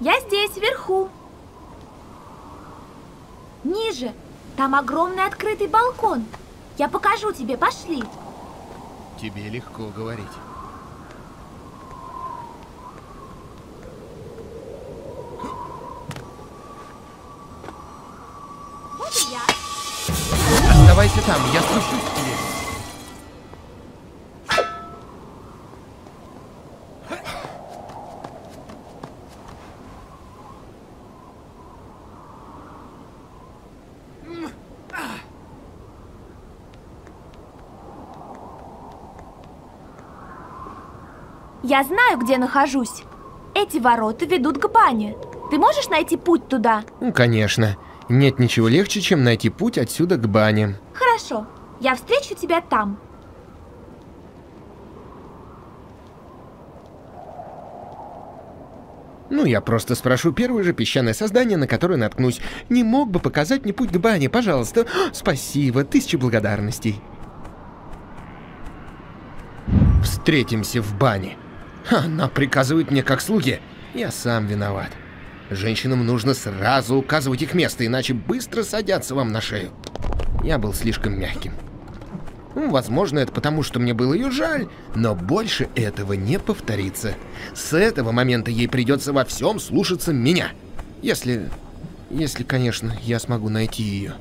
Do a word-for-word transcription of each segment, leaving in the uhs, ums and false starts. Я здесь, вверху. Ниже. Там огромный открытый балкон. Я покажу тебе. Пошли. Тебе легко говорить. Вот и я. Оставайся там, я спущусь к тебе. Я знаю, где нахожусь. Эти ворота ведут к бане. Ты можешь найти путь туда? Ну, конечно. Нет ничего легче, чем найти путь отсюда к бане. Хорошо. Я встречу тебя там. Ну, я просто спрошу первое же песчаное создание, на которое наткнусь. Не мог бы показать мне путь к бане, пожалуйста? Спасибо, тысячи благодарностей. Встретимся в бане. Она приказывает мне как слуге. Я сам виноват. Женщинам нужно сразу указывать их место, иначе быстро садятся вам на шею. Я был слишком мягким. Ну, возможно, это потому, что мне было ее жаль, но больше этого не повторится. С этого момента ей придется во всем слушаться меня. Если... Если, конечно, я смогу найти ее.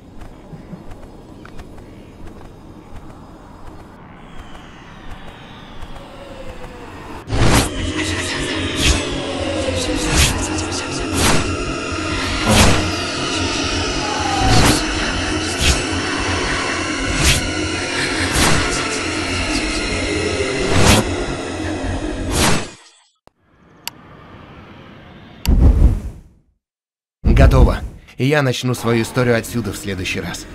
Готово. И я начну свою историю отсюда в следующий раз.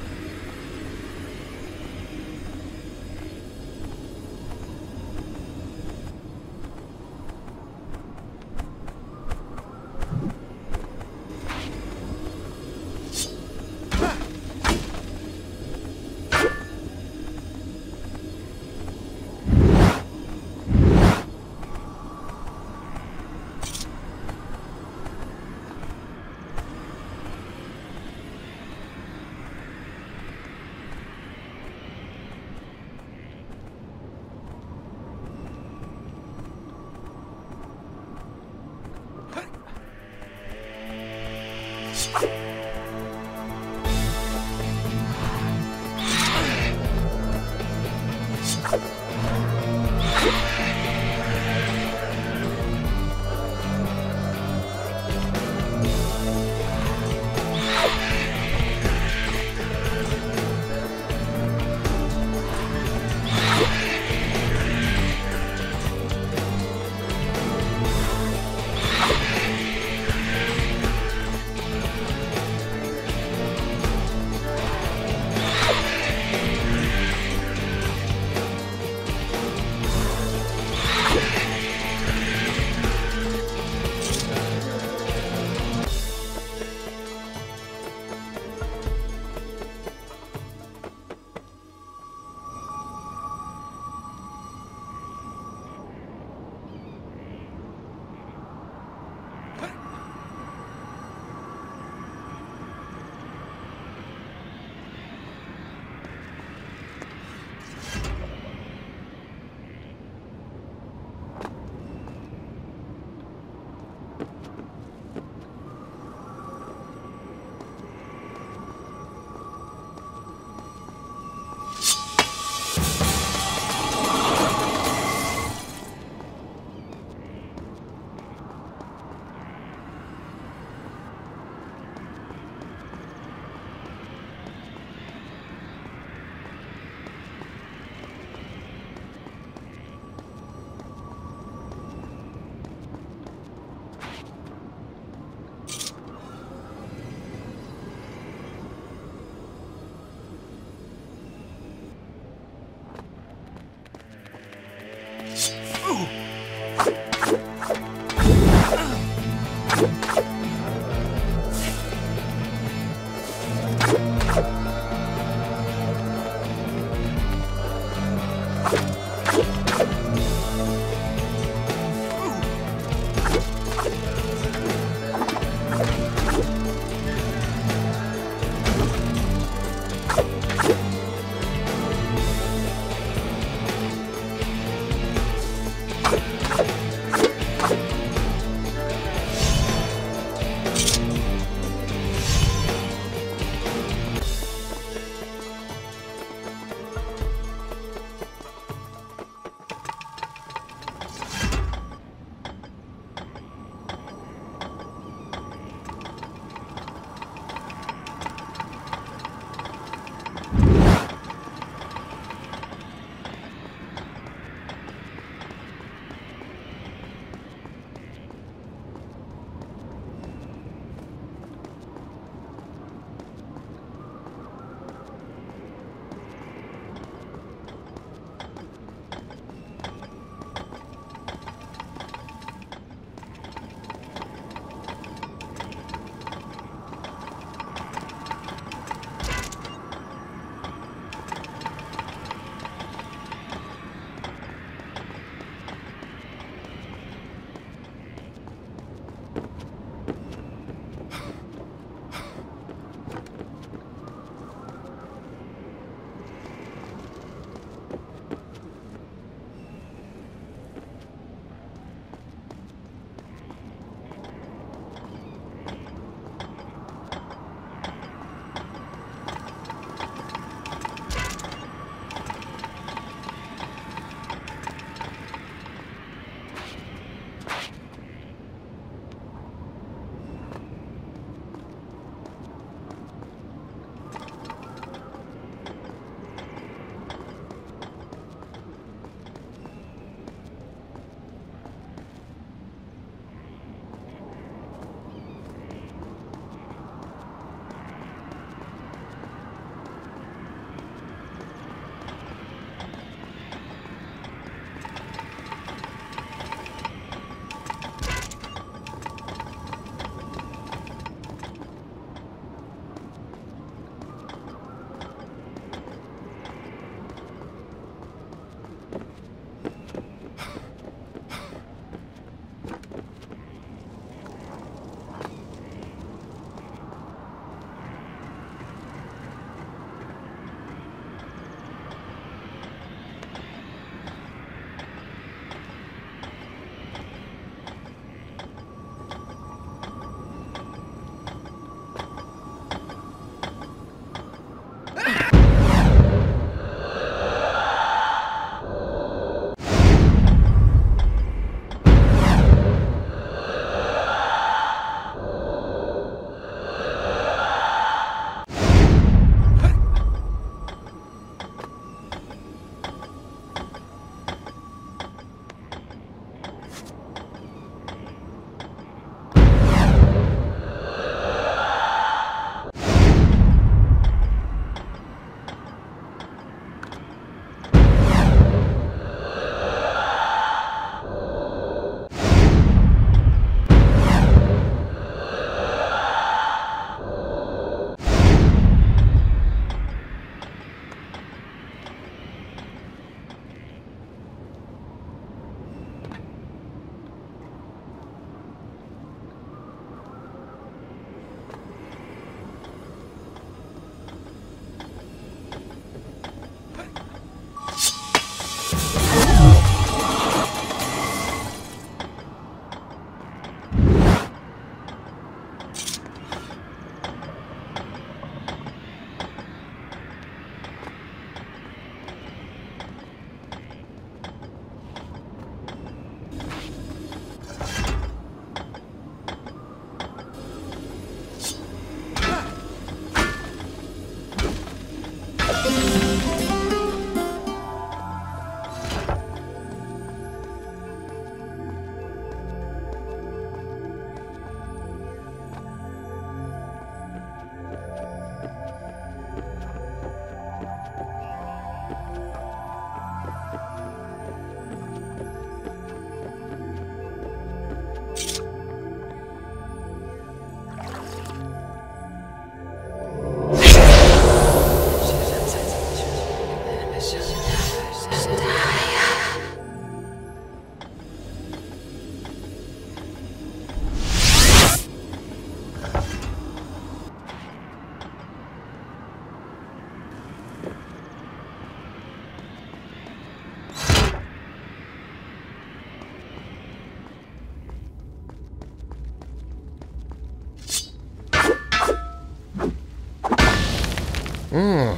О,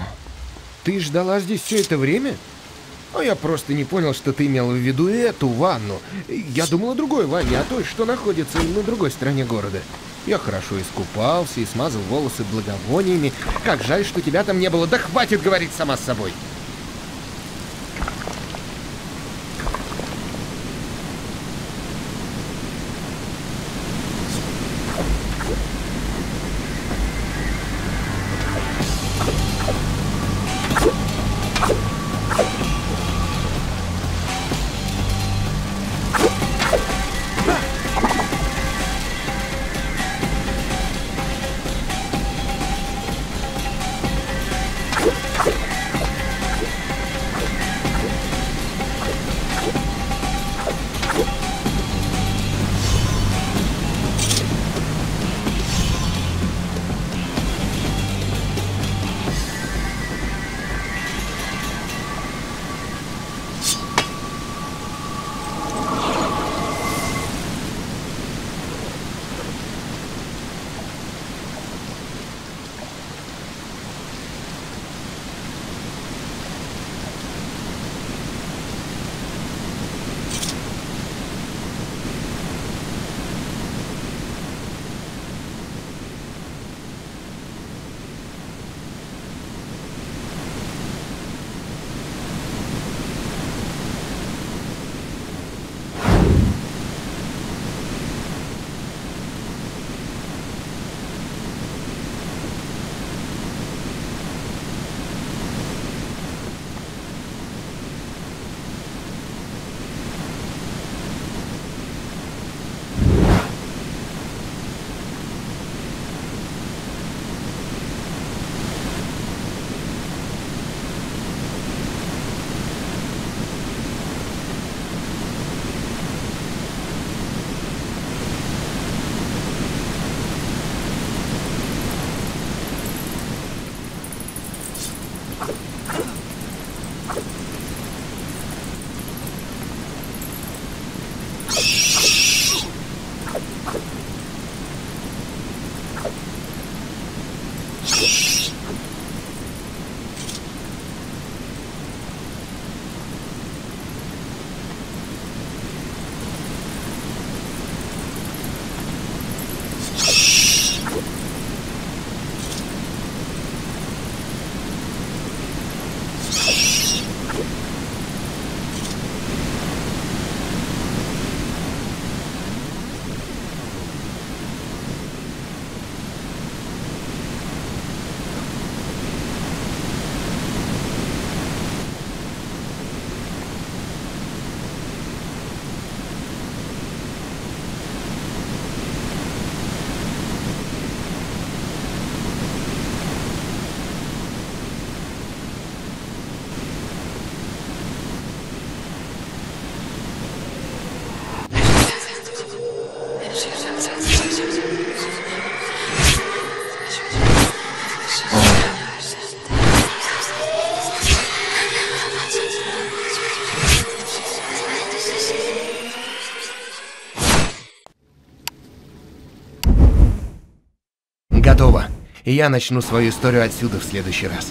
ты ждала здесь все это время? А я просто не понял, что ты имела в виду эту ванну. Я думал о другой ванне, о той, что находится на другой стороне города. Я хорошо искупался и смазал волосы благовониями. Как жаль, что тебя там не было. Да хватит говорить сама с собой. Готово. И я начну свою историю отсюда в следующий раз.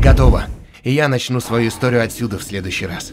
Готово. И я начну свою историю отсюда в следующий раз.